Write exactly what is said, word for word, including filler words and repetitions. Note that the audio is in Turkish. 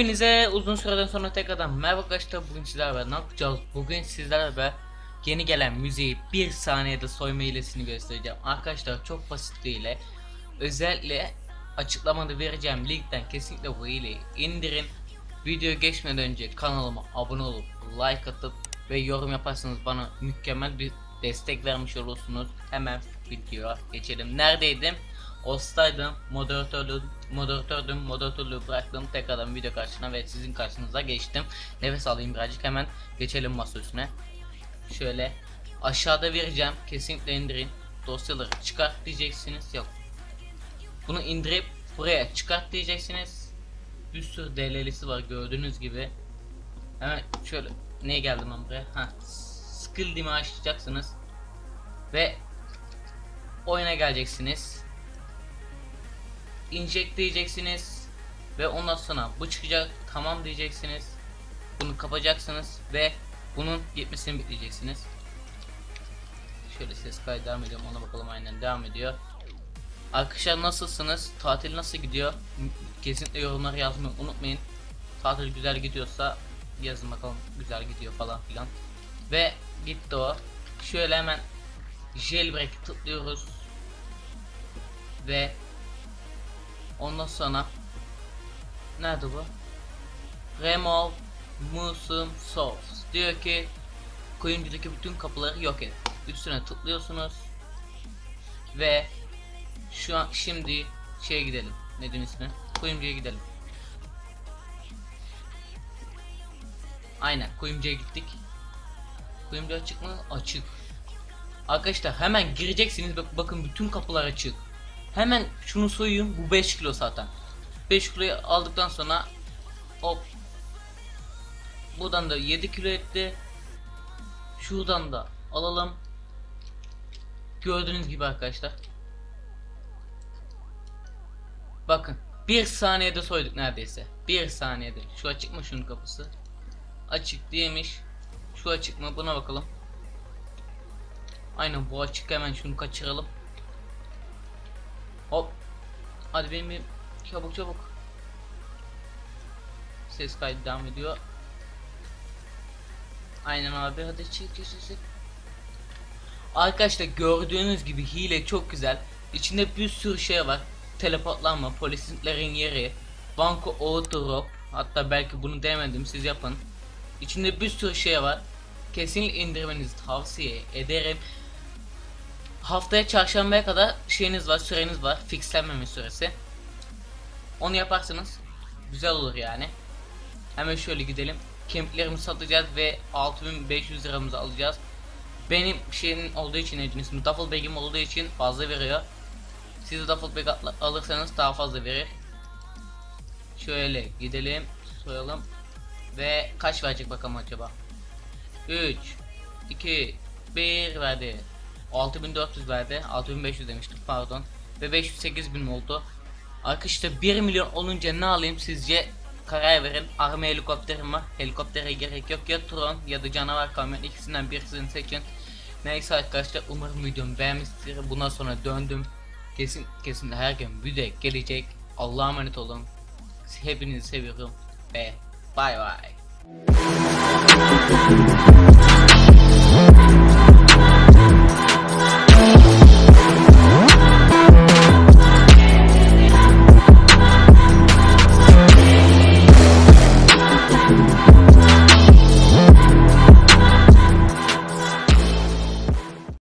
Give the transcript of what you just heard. Hepinize uzun süreden sonra tekrardan merhaba arkadaşlar. Bugün sizlerle beraber ne yapacağız? Bugün sizlerle beraber yeni gelen müziği bir saniyede soyma hilesini göstereceğim. Arkadaşlar çok basit bir hile. Özellikle açıklamada vereceğim linkten kesinlikle bu hileyi indirin. Video geçmeden önce kanalıma abone olup like atıp ve yorum yaparsanız bana mükemmel bir destek vermiş olursunuz. Hemen videoya geçelim. Neredeydim? Ostaydım, moderatördüm, moderatördüm, moderatörlüğü bıraktım, tekrardan video karşısına ve sizin karşınıza geçtim. Nefes alayım birazcık, hemen geçelim masa üstüne. Şöyle aşağıda vereceğim, kesinlikle indirin, dosyaları çıkart diyeceksiniz, yok. Bunu indirip buraya çıkart diyeceksiniz. Bir sürü D L'lisi var gördüğünüz gibi. Hemen şöyle, neye geldim ben buraya? Ha, skill dimi açacaksınız ve oyuna geleceksiniz. Inject diyeceksiniz ve ondan sonra bu çıkacak, tamam diyeceksiniz, bunu kapacaksınız ve bunun gitmesini bekleyeceksiniz. Şöyle ses kaydı devam ediyorum, ona bakalım, aynen devam ediyor. Arkadaşlar nasılsınız, tatil nasıl gidiyor? Kesinlikle yorumları yazmayı unutmayın. Tatil güzel gidiyorsa yazın bakalım, güzel gidiyor falan filan. Ve gitti o. Şöyle hemen jailbreak tıklıyoruz ve ondan sonra nerede bu? Remove Muslim Souls diyor ki kuyumcudaki bütün kapıları yok et. Üstüne tıklıyorsunuz ve şu an şimdi şeye gidelim. Ne diyeyim ismi? Kuyumcuya gidelim. Aynen, kuyumcuya gittik. Kuyumcu açık mı? Açık. Arkadaşlar hemen gireceksiniz. Bak, bakın bütün kapılar açık. Hemen şunu soyuyum, bu beş kilo zaten. Beş kiloyu aldıktan sonra hop, buradan da yedi kilo etti. Şuradan da alalım. Gördüğünüz gibi arkadaşlar, bakın bir saniyede soyduk neredeyse. Bir saniyede. Şu açık mı, şunun kapısı açık diyemiş. Şu açık mı, buna bakalım. Aynen bu açık, hemen şunu kaçıralım. Hop, hadi benim, benim çabuk çabuk. Ses kaydı devam ediyor. Aynen abi, hadi çek çek çek. Arkadaşlar gördüğünüz gibi hile çok güzel. İçinde bir sürü şey var. Teleportlanma, polislerin yeri, banko oturup, hatta belki bunu demedim, siz yapın. İçinde bir sürü şey var. Kesinlikle indirmenizi tavsiye ederim. Haftaya çarşambaya kadar şeyiniz var, süreniz var, fixlenmeme süresi. Onu yaparsanız güzel olur yani. Hemen şöyle gidelim. Kemiklerimizi satacağız ve altı bin beş yüz liramızı alacağız. Benim şeyin olduğu için, ecnisinin duffel bag'im olduğu için fazla veriyor. Siz duffel bag alırsanız daha fazla verir. Şöyle gidelim, soyalım ve kaç verecek bakalım acaba? üç iki bir verdi. altı bin dört yüz verdi, altı bin beş yüz demiştim pardon ve beş yüz sekiz bin oldu. Arkadaşlar bir milyon olunca ne alayım sizce, karar verin. Army helikopterim var, helikoptere gerek yok, ya Tron ya da canavar kamyon, ikisinden birisini seçin. Neyse arkadaşlar, umarım videomu beğenmiştir. Bundan sonra döndüm, kesin kesin her gün video gelecek. Allah'a emanet olun, hepinizi seviyorum ve bay bay.